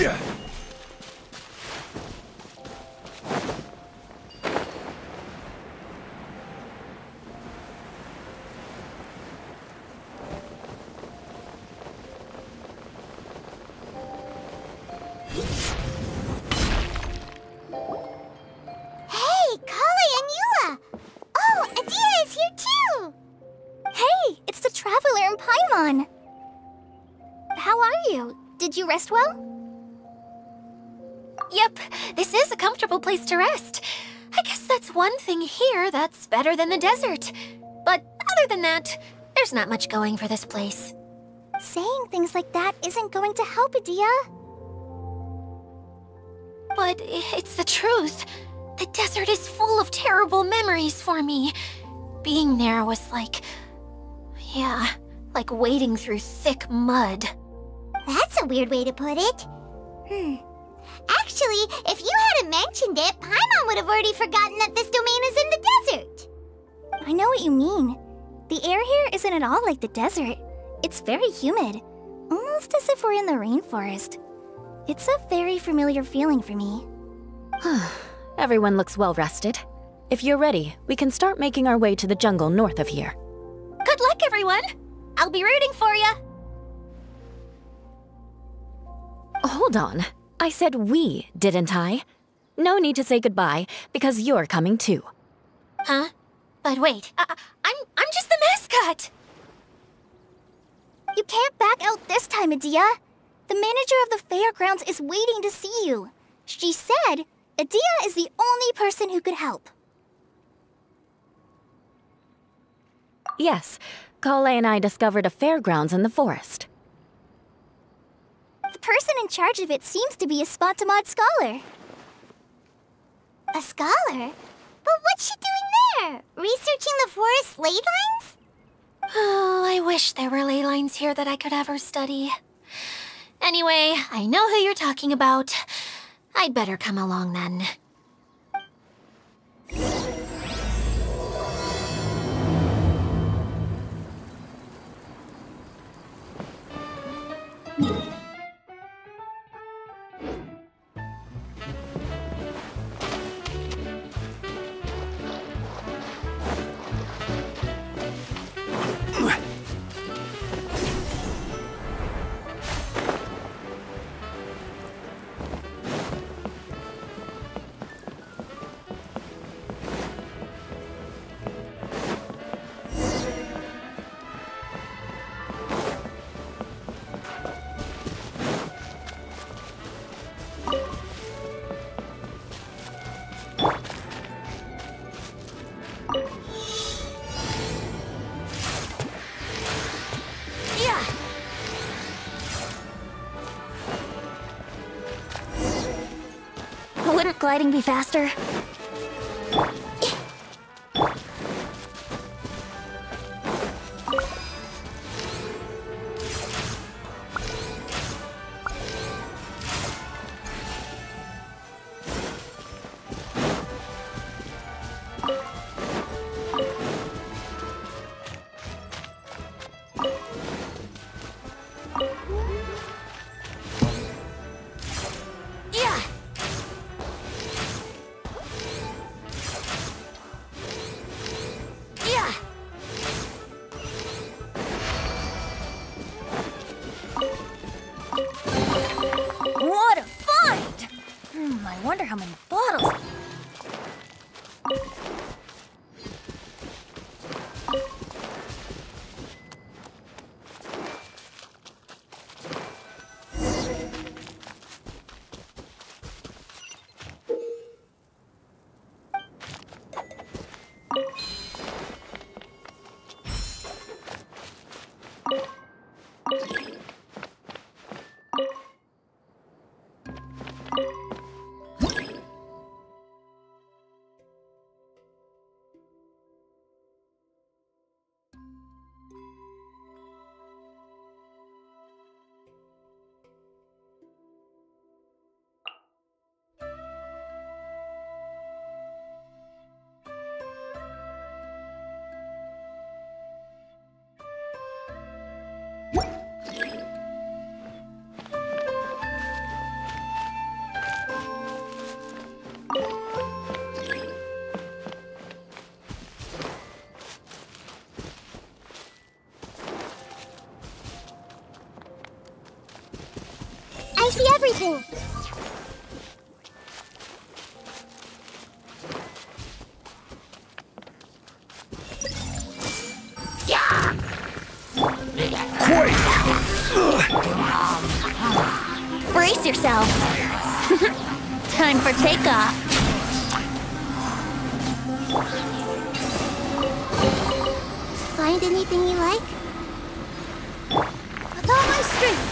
Gotcha! Rest well? Yep, this is a comfortable place to rest. I guess that's one thing here that's better than the desert. But other than that, there's not much going for this place. Saying things like that isn't going to help, Idia. But it's the truth. The desert is full of terrible memories for me. Being there was like... yeah, like wading through thick mud. That's a weird way to put it. Actually, if you hadn't mentioned it, Paimon would have already forgotten that this domain is in the desert. I know what you mean. The air here isn't at all like the desert. It's very humid, almost as if we're in the rainforest. It's a very familiar feeling for me. Everyone looks well rested. If you're ready, we can start making our way to the jungle north of here. Good luck, everyone! I'll be rooting for you! Hold on. I said we, didn't I? No need to say goodbye, because you're coming too. Huh? But wait, I'm just the mascot! You can't back out this time, Idia. The manager of the fairgrounds is waiting to see you. She said Idia is the only person who could help. Yes, Kale and I discovered a fairgrounds in the forest. The person in charge of it seems to be a Spontamod scholar. A scholar? But what's she doing there? Researching the forest ley lines? Oh, I wish there were ley lines here that I could ever study. Anyway, I know who you're talking about. I'd better come along then. Gliding be faster? I see everything. Quake! Brace yourself. Time for takeoff. Find anything you like? With all my strength.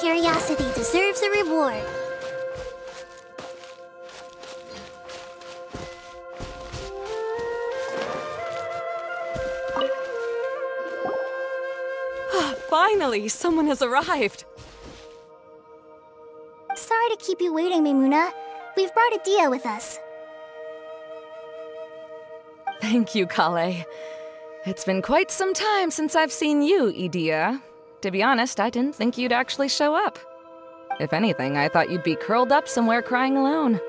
Curiosity deserves a reward. Finally, someone has arrived. Sorry to keep you waiting, Maimuna. We've brought Idia with us. Thank you, Kale. It's been quite some time since I've seen you, Idia. To be honest, I didn't think you'd actually show up. If anything, I thought you'd be curled up somewhere crying alone.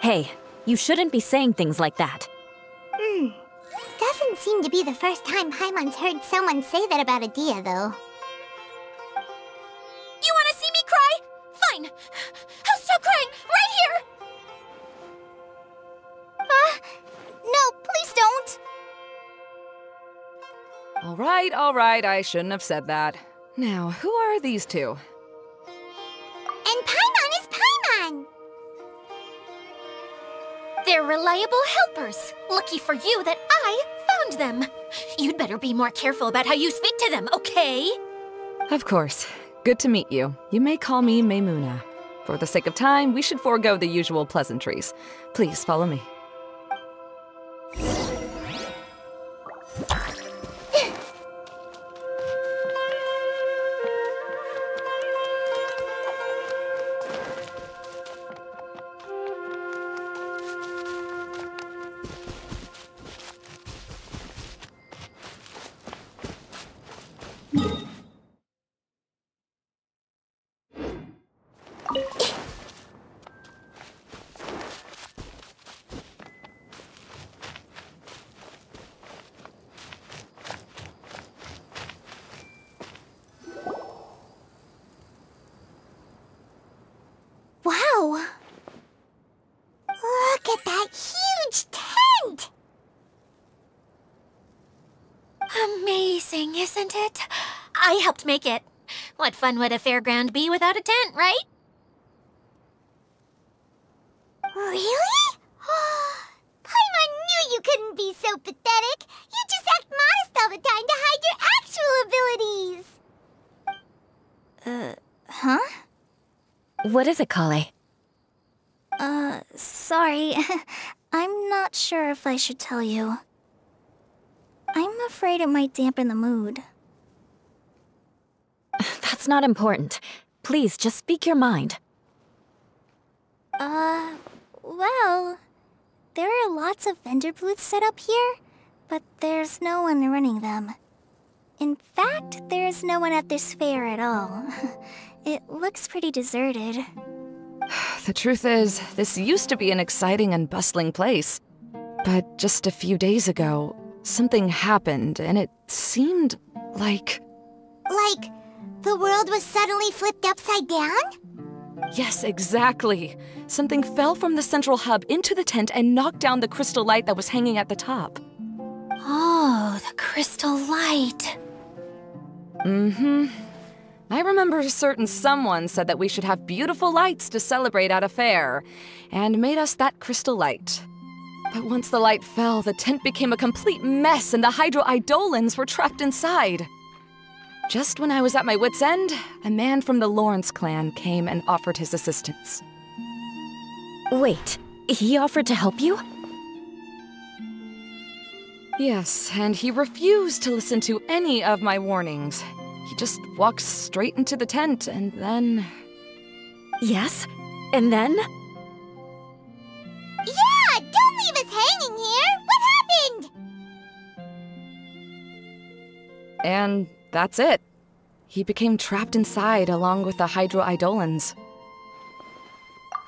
Hey, you shouldn't be saying things like that. Doesn't seem to be the first time Paimon's heard someone say that about Idia, though. You wanna see me cry? Fine! I'll stop crying right here! No, please don't! All right, I shouldn't have said that. Now, who are these two? And Paimon is Paimon! They're reliable helpers. Lucky for you that I found them. You'd better be more careful about how you speak to them, okay? Of course. Good to meet you. You may call me Maimuna. For the sake of time, we should forego the usual pleasantries. Please follow me. Isn't it? I helped make it. What fun would a fairground be without a tent, right? Really? Paimon knew you couldn't be so pathetic. You just act modest all the time to hide your actual abilities. Huh? What is it, Kale? Sorry. I'm not sure if I should tell you. I'm afraid it might dampen the mood. That's not important. Please, just speak your mind. Well... There are lots of vendor booths set up here, but there's no one running them. In fact, there's no one at this fair at all. It looks pretty deserted. The truth is, this used to be an exciting and bustling place. But just a few days ago, something happened, and it seemed like... Like the world was suddenly flipped upside down? Yes, exactly. Something fell from the central hub into the tent and knocked down the crystal light that was hanging at the top. Oh, the crystal light. Mm-hmm. I remember a certain someone said that we should have beautiful lights to celebrate at a fair, and made us that crystal light. But once the light fell, the tent became a complete mess and the hydro-eidolins were trapped inside. Just when I was at my wit's end, a man from the Lawrence clan came and offered his assistance. Wait, he offered to help you? Yes, and he refused to listen to any of my warnings. He just walked straight into the tent, and then... Yes? And then? Yeah! Don't leave us hanging here! What happened? And that's it. He became trapped inside along with the hydro-eidolins.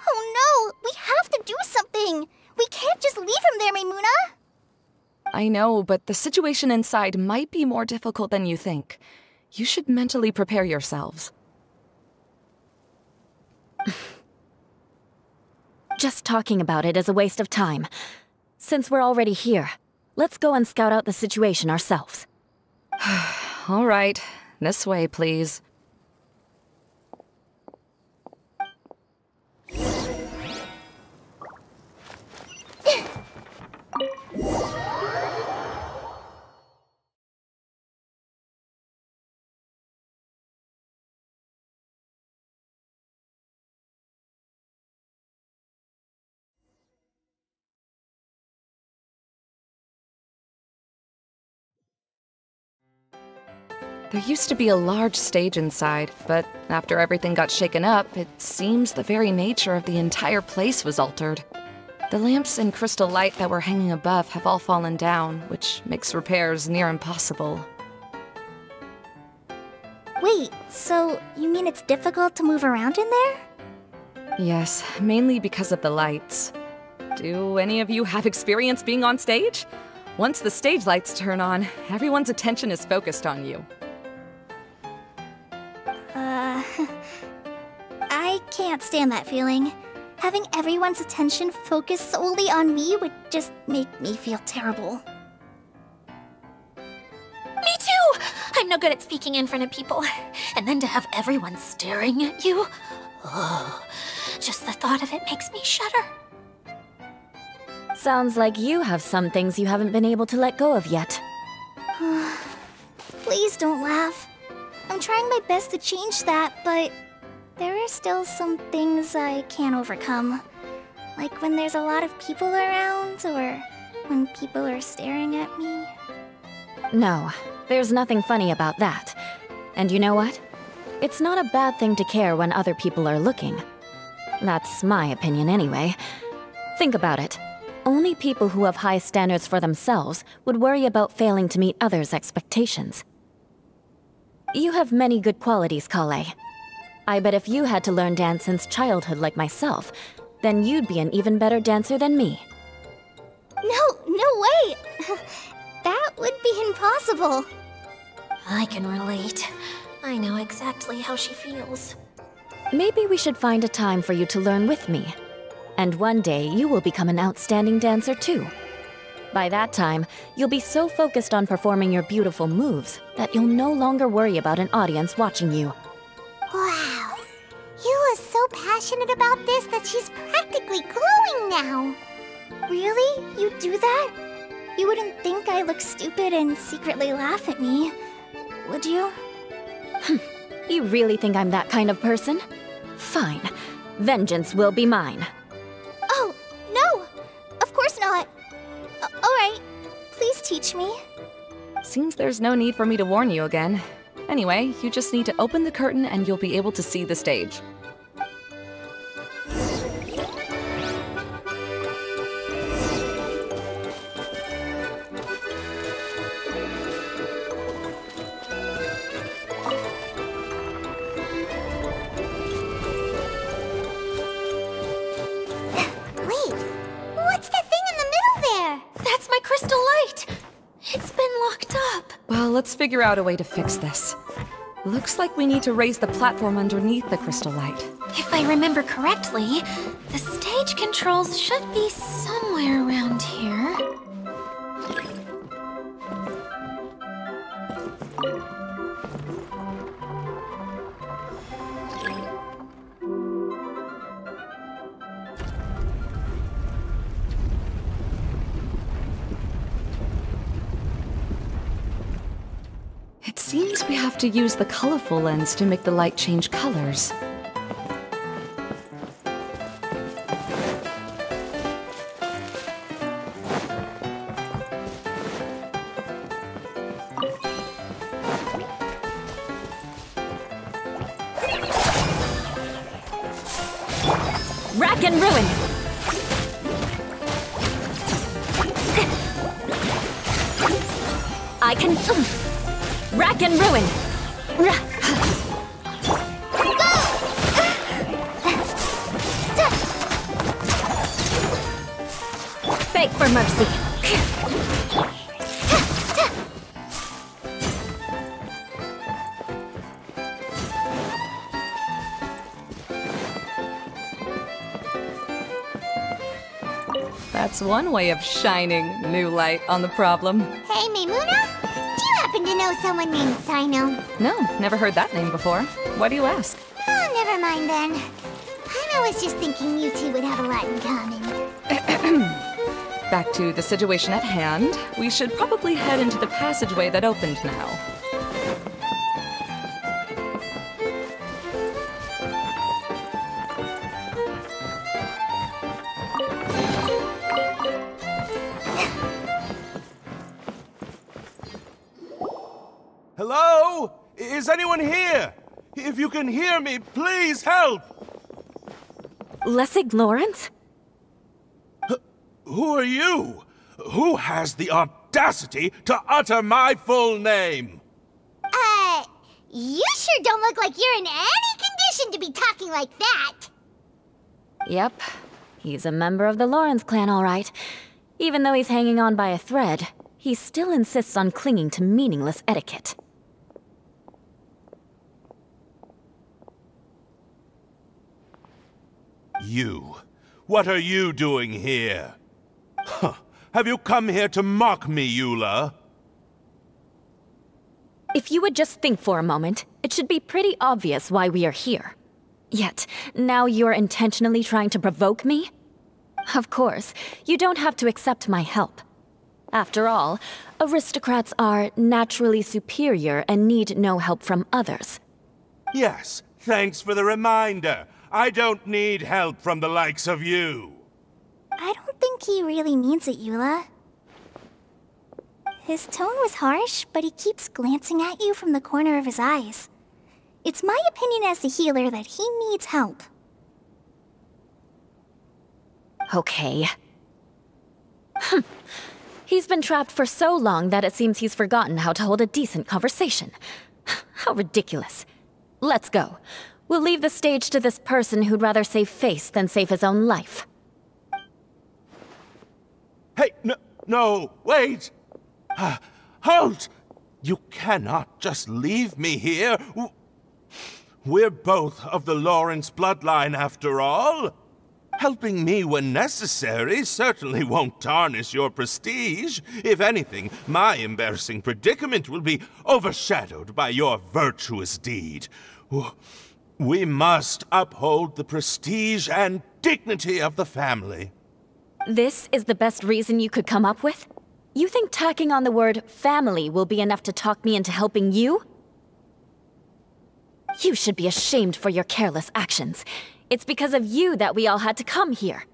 Oh no! We have to do something! We can't just leave him there, Maimuna! I know, but the situation inside might be more difficult than you think. You should mentally prepare yourselves. Just talking about it is a waste of time. Since we're already here, let's go and scout out the situation ourselves. All right. This way, please. There used to be a large stage inside, but after everything got shaken up, it seems the very nature of the entire place was altered. The lamps and crystal light that were hanging above have all fallen down, which makes repairs near impossible. Wait, so you mean it's difficult to move around in there? Yes, mainly because of the lights. Do any of you have experience being on stage? Once the stage lights turn on, everyone's attention is focused on you. I can't stand that feeling. Having everyone's attention focused solely on me would just make me feel terrible. Me too! I'm no good at speaking in front of people. And then to have everyone staring at you? Oh, just the thought of it makes me shudder. Sounds like you have some things you haven't been able to let go of yet. Please don't laugh. I'm trying my best to change that, but there are still some things I can't overcome. Like when there's a lot of people around, or when people are staring at me. No, there's nothing funny about that. And you know what? It's not a bad thing to care when other people are looking. That's my opinion anyway. Think about it. Only people who have high standards for themselves would worry about failing to meet others' expectations. You have many good qualities, Kale. I bet if you had to learn dance since childhood like myself, then you'd be an even better dancer than me. No way! That would be impossible. I can relate. I know exactly how she feels. Maybe we should find a time for you to learn with me. And one day, you will become an outstanding dancer too. By that time, you'll be so focused on performing your beautiful moves that you'll no longer worry about an audience watching you. Wow. Eula is so passionate about this that she's practically glowing now. Really? You do that? You wouldn't think I look stupid and secretly laugh at me, would you? You really think I'm that kind of person? Fine. Vengeance will be mine. Oh, no! Of course not! Alright, please teach me. Seems there's no need for me to warn you again. Anyway, you just need to open the curtain and you'll be able to see the stage. Let's figure out a way to fix this. Looks like we need to raise the platform underneath the crystal light. If I remember correctly, the stage controls should be somewhere around here. guess we have to use the colorful lens to make the light change colors. Rack and ruin! I can... Rack and ruin! Beg for mercy! That's one way of shining new light on the problem. Hey, Maimuna! To know someone named Cyno? No, never heard that name before. Why do you ask? Oh, never mind then. I was just thinking you two would have a lot in common. Back to the situation at hand. We should probably head into the passageway that opened now. Is anyone here? If you can hear me, please help! Lessig Lawrence? Who are you? Who has the audacity to utter my full name? You sure don't look like you're in any condition to be talking like that. Yep. He's a member of the Lawrence clan, all right. Even though he's hanging on by a thread, he still insists on clinging to meaningless etiquette. You. What are you doing here? Huh. Have you come here to mock me, Eula? If you would just think for a moment, it should be pretty obvious why we are here. Yet, now you're intentionally trying to provoke me? Of course, you don't have to accept my help. After all, aristocrats are naturally superior and need no help from others. Yes, thanks for the reminder. I don't need help from the likes of you. I don't think he really means it, Eula. His tone was harsh, but he keeps glancing at you from the corner of his eyes. It's my opinion as the healer that he needs help. Okay. He's been trapped for so long that it seems he's forgotten how to hold a decent conversation. How ridiculous. Let's go. We'll leave the stage to this person who'd rather save face than save his own life. Hey, no, wait! Halt! You cannot just leave me here! We're both of the Lawrence bloodline, after all! Helping me when necessary certainly won't tarnish your prestige. If anything, my embarrassing predicament will be overshadowed by your virtuous deed. We must uphold the prestige and dignity of the family. This is the best reason you could come up with? You think tacking on the word family will be enough to talk me into helping you? You should be ashamed for your careless actions. It's because of you that we all had to come here.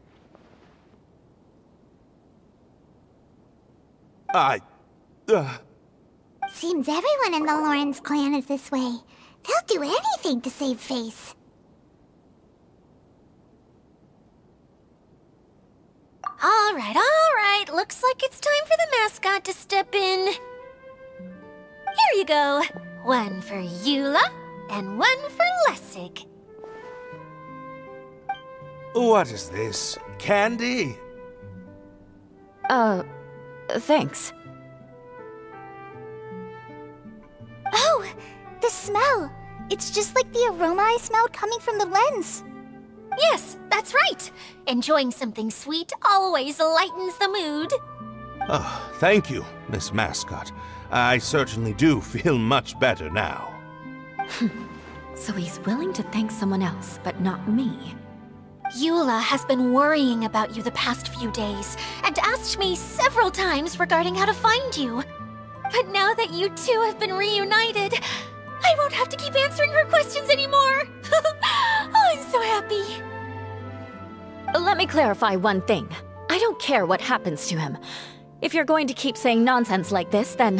Seems everyone in the Lawrence clan is this way. They'll do anything to save face. All right. Looks like it's time for the mascot to step in. Here you go. One for Eula, and one for Lessig. What is this? Candy? Thanks. Oh! The smell! It's just like the aroma I smelled coming from the lens. Yes, that's right. Enjoying something sweet always lightens the mood. Oh, thank you, Miss Mascot. I certainly do feel much better now. So he's willing to thank someone else, but not me. Eula has been worrying about you the past few days, and asked me several times regarding how to find you. But now that you two have been reunited, I won't have to keep answering her questions anymore! Oh, I'm so happy! Let me clarify one thing. I don't care what happens to him. If you're going to keep saying nonsense like this, then...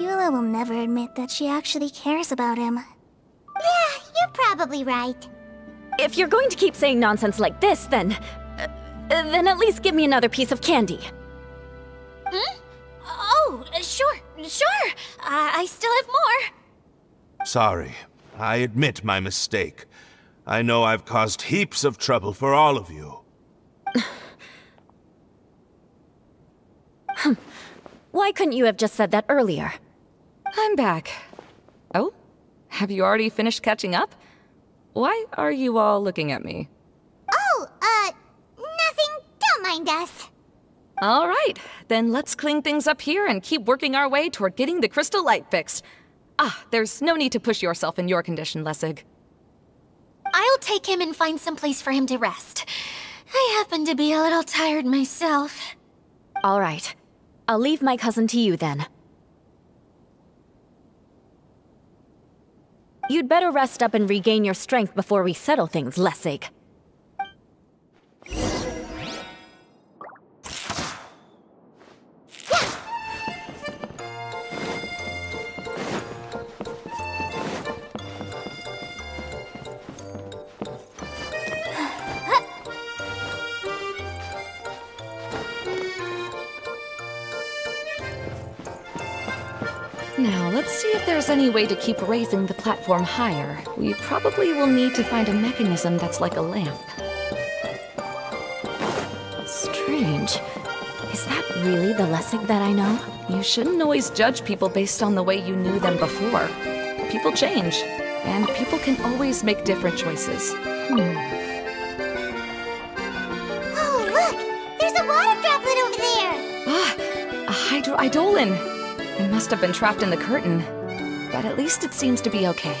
Eula will never admit that she actually cares about him. Yeah, you're probably right. If you're going to keep saying nonsense like this, then at least give me another piece of candy. Hmm? Oh, sure. I still have more. Sorry. I admit my mistake. I know I've caused heaps of trouble for all of you. Why couldn't you have just said that earlier? I'm back. Oh? Have you already finished catching up? Why are you all looking at me? Oh, nothing. Don't mind us. All right, then let's clean things up here and keep working our way toward getting the crystal light fixed. Ah, there's no need to push yourself in your condition, Lessig. I'll take him and find some place for him to rest. I happen to be a little tired myself. All right. I'll leave my cousin to you, then. You'd better rest up and regain your strength before we settle things, Lessig. Now, let's see if there's any way to keep raising the platform higher. We probably will need to find a mechanism that's like a lamp. Strange. Is that really the Lessig that I know? You shouldn't always judge people based on the way you knew them before. People change, and people can always make different choices. Oh, look! There's a water droplet over there! Ah! A hydro-eidolin! It must have been trapped in the curtain, but at least it seems to be okay.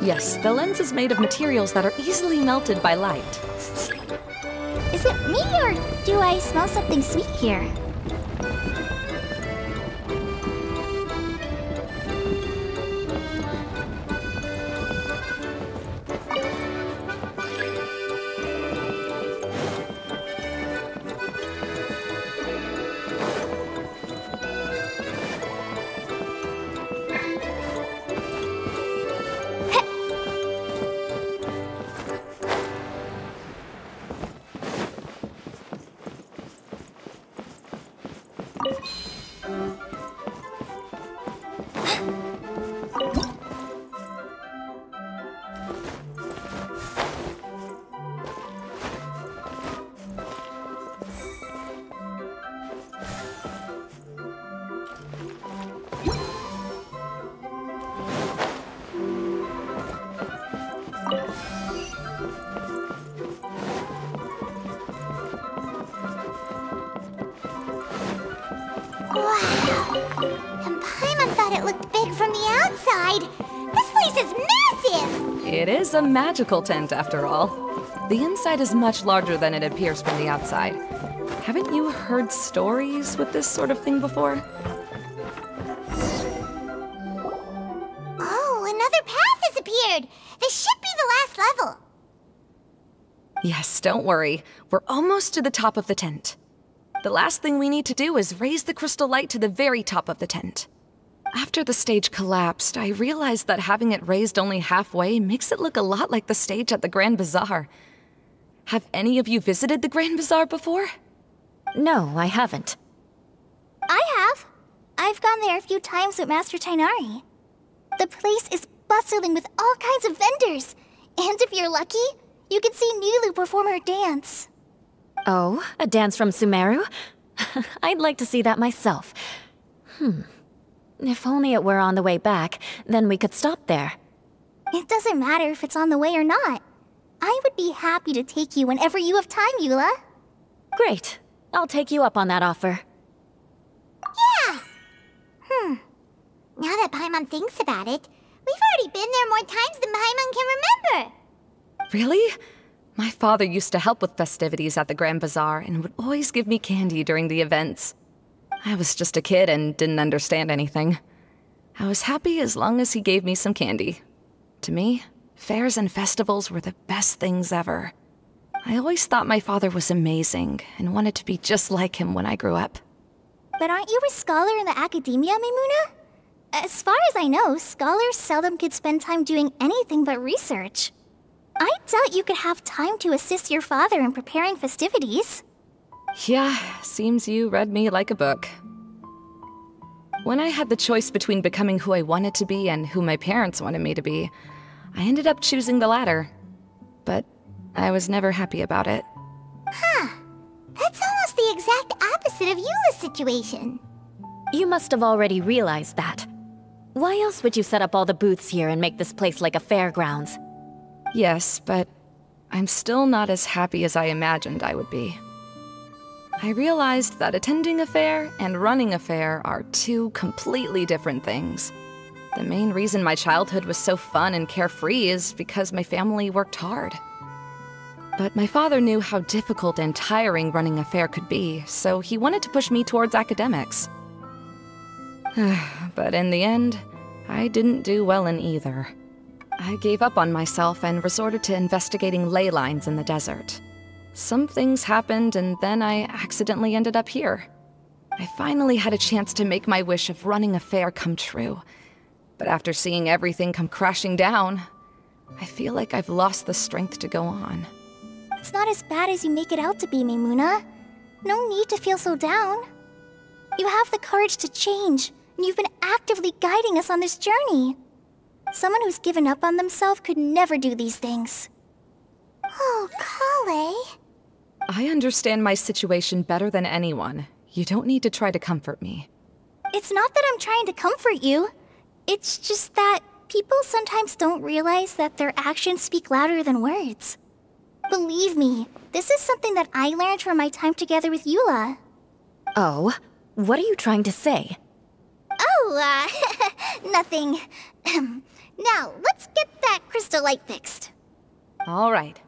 Yes, the lens is made of materials that are easily melted by light. Is it me, or do I smell something sweet here? It is a magical tent, after all. The inside is much larger than it appears from the outside. Haven't you heard stories with this sort of thing before? Oh, another path has appeared! This should be the last level! Yes, don't worry. We're almost to the top of the tent. The last thing we need to do is raise the crystal light to the very top of the tent. After the stage collapsed, I realized that having it raised only halfway makes it look a lot like the stage at the Grand Bazaar. Have any of you visited the Grand Bazaar before? No, I haven't. I have. I've gone there a few times with Master Tighnari. The place is bustling with all kinds of vendors. And if you're lucky, you can see Nilou perform her dance. Oh, a dance from Sumeru? I'd like to see that myself. If only it were on the way back, then we could stop there. It doesn't matter if it's on the way or not. I would be happy to take you whenever you have time, Eula. Great. I'll take you up on that offer. Yeah! Now that Paimon thinks about it, we've already been there more times than Paimon can remember. Really? My father used to help with festivities at the Grand Bazaar and would always give me candy during the events. I was just a kid and didn't understand anything. I was happy as long as he gave me some candy. To me, fairs and festivals were the best things ever. I always thought my father was amazing and wanted to be just like him when I grew up. But aren't you a scholar in the Akademiya, Maimuna? As far as I know, scholars seldom could spend time doing anything but research. I doubt you could have time to assist your father in preparing festivities. Yeah, seems you read me like a book. When I had the choice between becoming who I wanted to be and who my parents wanted me to be, I ended up choosing the latter. But I was never happy about it. Huh. That's almost the exact opposite of Eula's situation. You must have already realized that. Why else would you set up all the booths here and make this place like a fairgrounds? Yes, but I'm still not as happy as I imagined I would be. I realized that attending a fair and running a fair are two completely different things. The main reason my childhood was so fun and carefree is because my family worked hard. But my father knew how difficult and tiring running a fair could be, so he wanted to push me towards academics. But in the end, I didn't do well in either. I gave up on myself and resorted to investigating ley lines in the desert. Some things happened, and then I accidentally ended up here. I finally had a chance to make my wish of running a fair come true. But after seeing everything come crashing down, I feel like I've lost the strength to go on. It's not as bad as you make it out to be, Maimuna. No need to feel so down. You have the courage to change, and you've been actively guiding us on this journey. Someone who's given up on themselves could never do these things. Oh, Kale. I understand my situation better than anyone. You don't need to try to comfort me. It's not that I'm trying to comfort you. It's just that people sometimes don't realize that their actions speak louder than words. Believe me, this is something that I learned from my time together with Eula. Oh, what are you trying to say? Oh, nothing. Now, let's get that crystal light fixed. All right.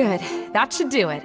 Good. That should do it.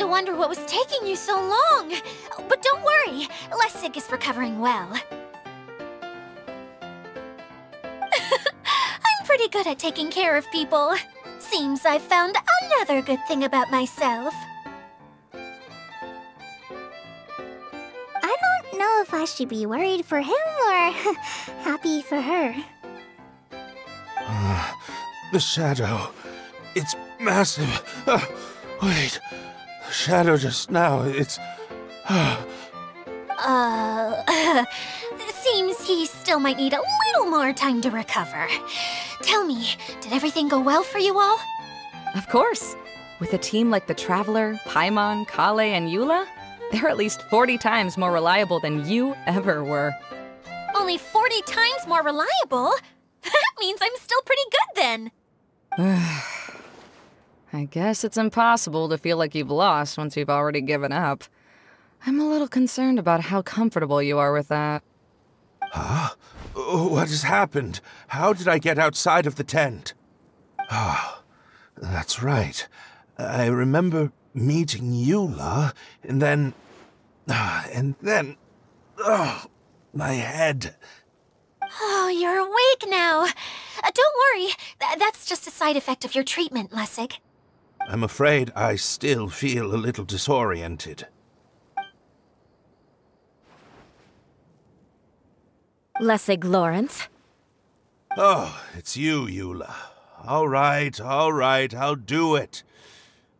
To wonder what was taking you so long. But don't worry, Lessig is recovering well. I'm pretty good at taking care of people. Seems I've found another good thing about myself. I don't know if I should be worried for him or happy for her. The shadow. It's massive. Wait. Shadow just now, it's... seems he still might need a little more time to recover. Tell me, did everything go well for you all? Of course. With a team like the Traveler, Paimon, Kale, and Eula, they're at least 40 times more reliable than you ever were. Only 40 times more reliable? That means I'm still pretty good then. I guess it's impossible to feel like you've lost once you've already given up. I'm a little concerned about how comfortable you are with that. Huh? What has happened? How did I get outside of the tent? Oh, that's right. I remember meeting Eula, and then... Oh, my head. Oh, you're awake now. Don't worry. That's just a side effect of your treatment, Lessig. I'm afraid I still feel a little disoriented. Lessig Lawrence? Oh, it's you, Eula. All right, I'll do it.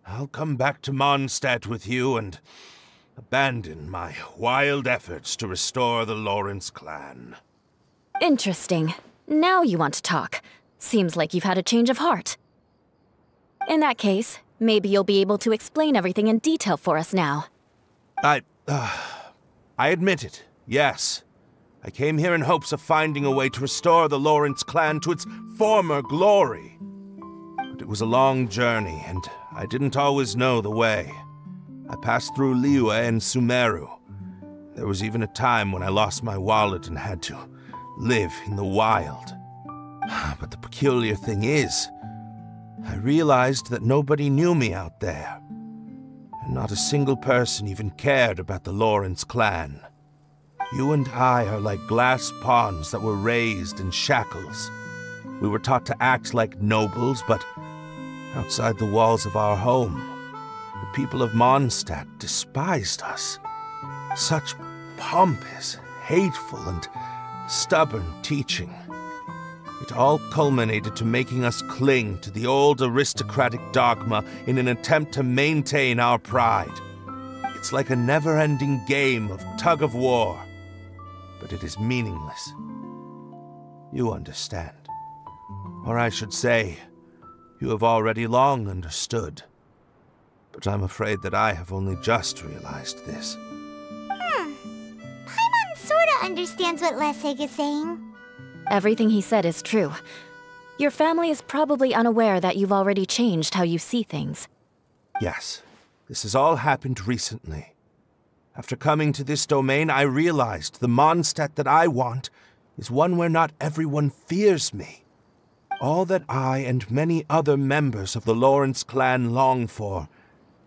I'll come back to Mondstadt with you and abandon my wild efforts to restore the Lawrence clan. Interesting. Now you want to talk. Seems like you've had a change of heart. In that case, maybe you'll be able to explain everything in detail for us now. I admit it, yes. I came here in hopes of finding a way to restore the Lawrence clan to its former glory. But it was a long journey, and I didn't always know the way. I passed through Liyue and Sumeru. There was even a time when I lost my wallet and had to live in the wild. But the peculiar thing is, I realized that nobody knew me out there, and not a single person even cared about the Lawrence clan. You and I are like glass pawns that were raised in shackles. We were taught to act like nobles, but outside the walls of our home, the people of Mondstadt despised us. Such pompous, hateful, and stubborn teaching. It all culminated to making us cling to the old aristocratic dogma in an attempt to maintain our pride. It's like a never-ending game of tug-of-war, but it is meaningless. You understand. Or I should say, you have already long understood. But I'm afraid that I have only just realized this. Paimon sorta understands what Lessig is saying. Everything he said is true. Your family is probably unaware that you've already changed how you see things. Yes. This has all happened recently. After coming to this domain, I realized the Mondstadt that I want is one where not everyone fears me. All that I and many other members of the Lawrence clan long for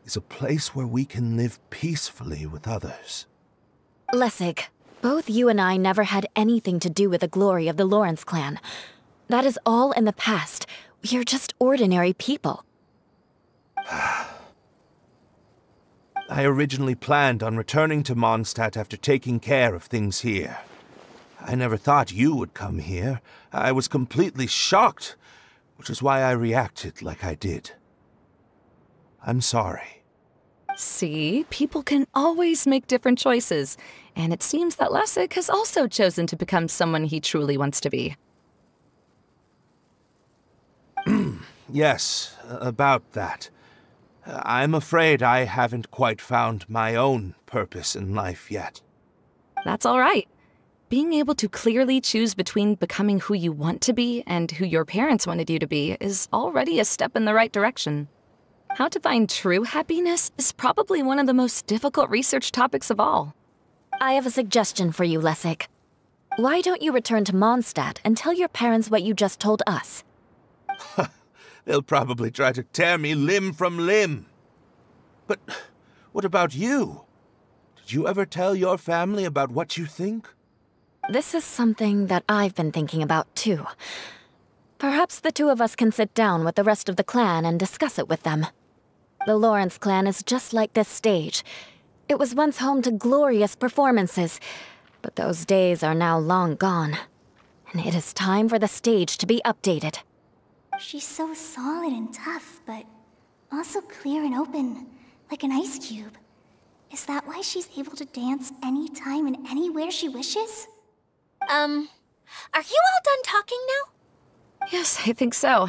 is a place where we can live peacefully with others. Lessig, both you and I never had anything to do with the glory of the Lawrence clan. That is all in the past. We are just ordinary people. I originally planned on returning to Mondstadt after taking care of things here. I never thought you would come here. I was completely shocked, which is why I reacted like I did. I'm sorry. See, people can always make different choices, and it seems that Lessig has also chosen to become someone he truly wants to be. Yes, about that. I'm afraid I haven't quite found my own purpose in life yet. That's all right. Being able to clearly choose between becoming who you want to be and who your parents wanted you to be is already a step in the right direction. How to find true happiness is probably one of the most difficult research topics of all. I have a suggestion for you, Lessig. Why don't you return to Mondstadt and tell your parents what you just told us? They'll probably try to tear me limb from limb. But what about you? Did you ever tell your family about what you think? This is something that I've been thinking about, too. Perhaps the two of us can sit down with the rest of the clan and discuss it with them. The Lawrence clan is just like this stage. It was once home to glorious performances, but those days are now long gone. And it is time for the stage to be updated. She's so solid and tough, but also clear and open, like an ice cube. Is that why she's able to dance anytime and anywhere she wishes? Are you all done talking now? Yes, I think so.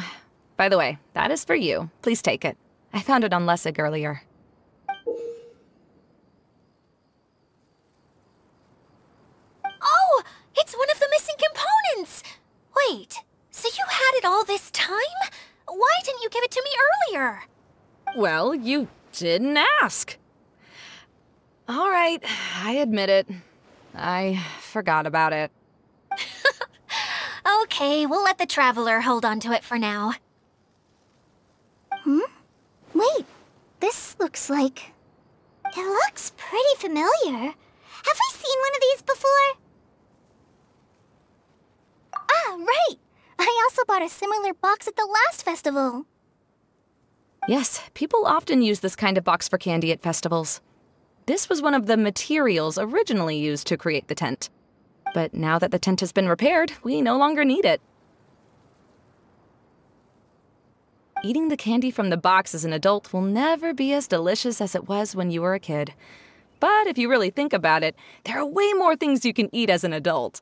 By the way, that is for you. Please take it. I found it on Lessig earlier. Oh! It's one of the missing components! Wait. So you had it all this time? Why didn't you give it to me earlier? Well, you didn't ask. All right, I admit it. I forgot about it. Okay, we'll let the Traveler hold on to it for now. Hmm? Wait, this looks like... It looks pretty familiar. Have we seen one of these before? Ah, right! I also bought a similar box at the last festival. Yes, people often use this kind of box for candy at festivals. This was one of the materials originally used to create the tent. But now that the tent has been repaired, we no longer need it. Eating the candy from the box as an adult will never be as delicious as it was when you were a kid. But if you really think about it, there are way more things you can eat as an adult.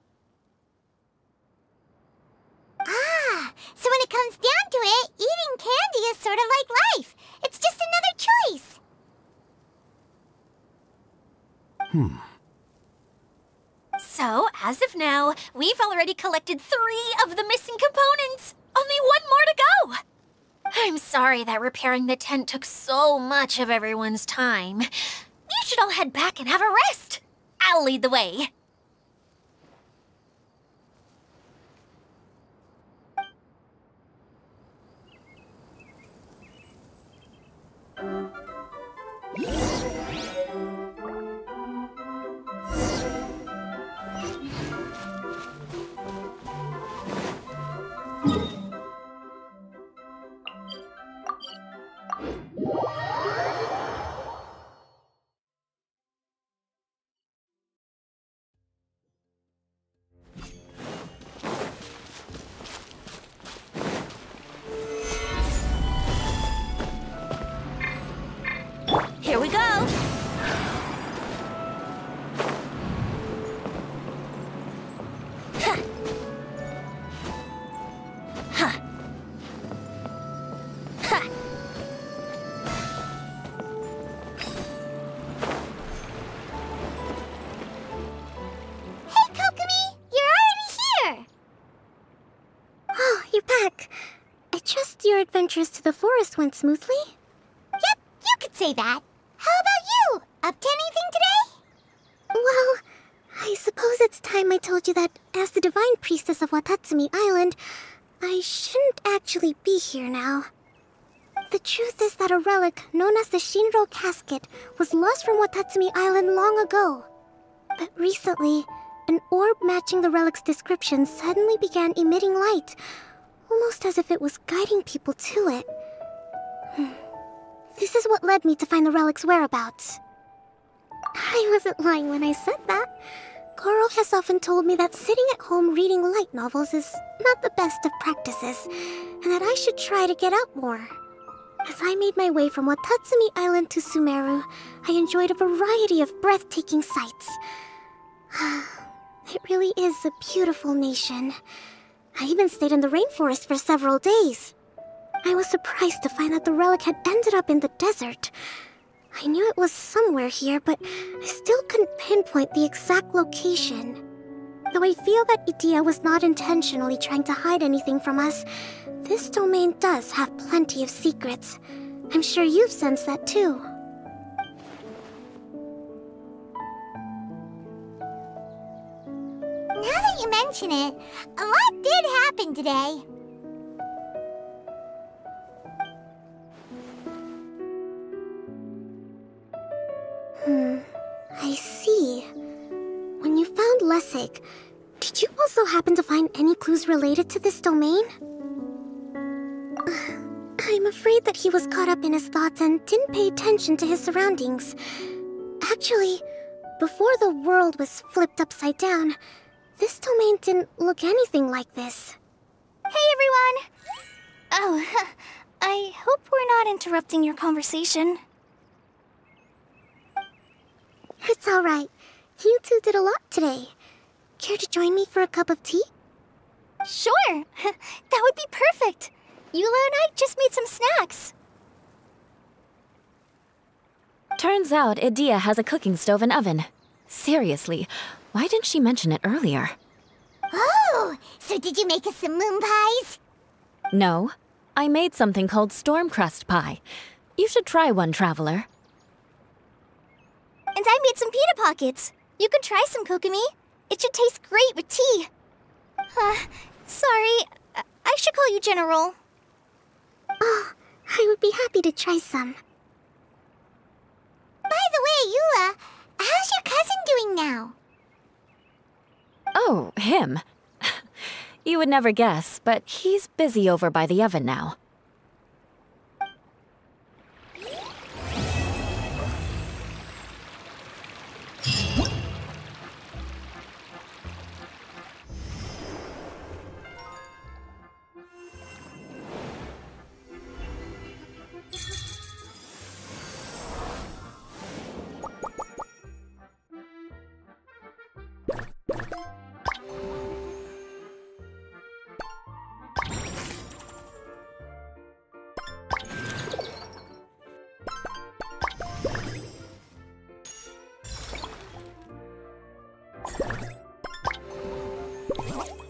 Ah, so when it comes down to it, eating candy is sort of like life. It's just another choice. So, as of now, we've already collected 3 of the missing components. Only 1 more to go. I'm sorry that repairing the tent took so much of everyone's time. You should all head back and have a rest. I'll lead the way. Adventures to the forest went smoothly? Yep, you could say that. How about you? Up to anything today? Well, I suppose it's time I told you that as the Divine Priestess of Watatsumi Island, I shouldn't actually be here now. The truth is that a relic known as the Shinro Casket was lost from Watatsumi Island long ago. But recently, an orb matching the relic's description suddenly began emitting light, almost as if it was guiding people to it. This is what led me to find the relic's whereabouts. I wasn't lying when I said that. Coral has often told me that sitting at home reading light novels is not the best of practices, and that I should try to get out more. As I made my way from Watatsumi Island to Sumeru, I enjoyed a variety of breathtaking sights. It really is a beautiful nation. I even stayed in the rainforest for several days. I was surprised to find that the relic had ended up in the desert. I knew it was somewhere here, but I still couldn't pinpoint the exact location. Though I feel that Idia was not intentionally trying to hide anything from us, this domain does have plenty of secrets. I'm sure you've sensed that too. Now that you mention it, a lot did happen today. I see. When you found Lessig, did you also happen to find any clues related to this domain? I'm afraid that he was caught up in his thoughts and didn't pay attention to his surroundings. Actually, before the world was flipped upside down, this domain didn't look anything like this. Hey, everyone! Oh, I hope we're not interrupting your conversation. It's all right. You two did a lot today. Care to join me for a cup of tea? Sure! That would be perfect! Eula and I just made some snacks! Turns out Idia has a cooking stove and oven. Seriously, why didn't she mention it earlier? Oh! So did you make us some moon pies? No. I made something called Stormcrust Pie. You should try one, Traveler. And I made some Pita Pockets. You can try some, Kokomi. It should taste great with tea. Sorry. I should call you General. Oh, I would be happy to try some. By the way, Eula, how's your cousin doing now? Oh, him. You would never guess, but he's busy over by the oven now. What?